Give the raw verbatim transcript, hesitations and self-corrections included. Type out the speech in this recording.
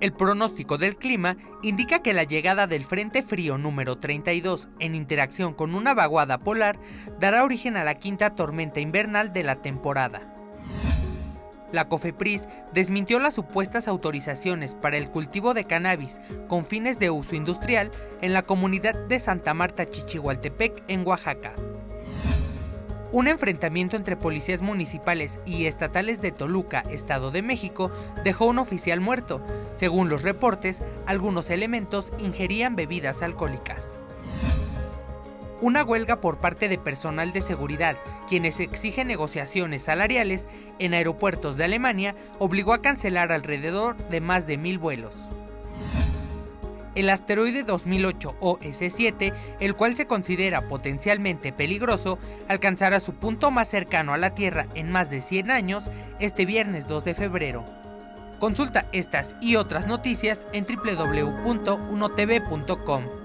El pronóstico del clima indica que la llegada del Frente Frío número treinta y dos en interacción con una vaguada polar dará origen a la quinta tormenta invernal de la temporada. La COFEPRIS desmintió las supuestas autorizaciones para el cultivo de cannabis con fines de uso industrial en la comunidad de Santa Marta, Chichihualtepec, en Oaxaca. Un enfrentamiento entre policías municipales y estatales de Toluca, Estado de México, dejó un oficial muerto. Según los reportes, algunos elementos ingerían bebidas alcohólicas. Una huelga por parte de personal de seguridad, quienes exigen negociaciones salariales en aeropuertos de Alemania, obligó a cancelar alrededor de más de mil vuelos. El asteroide dos mil ocho O S siete, el cual se considera potencialmente peligroso, alcanzará su punto más cercano a la Tierra en más de cien años este viernes dos de febrero. Consulta estas y otras noticias en w w w punto uno t v punto com.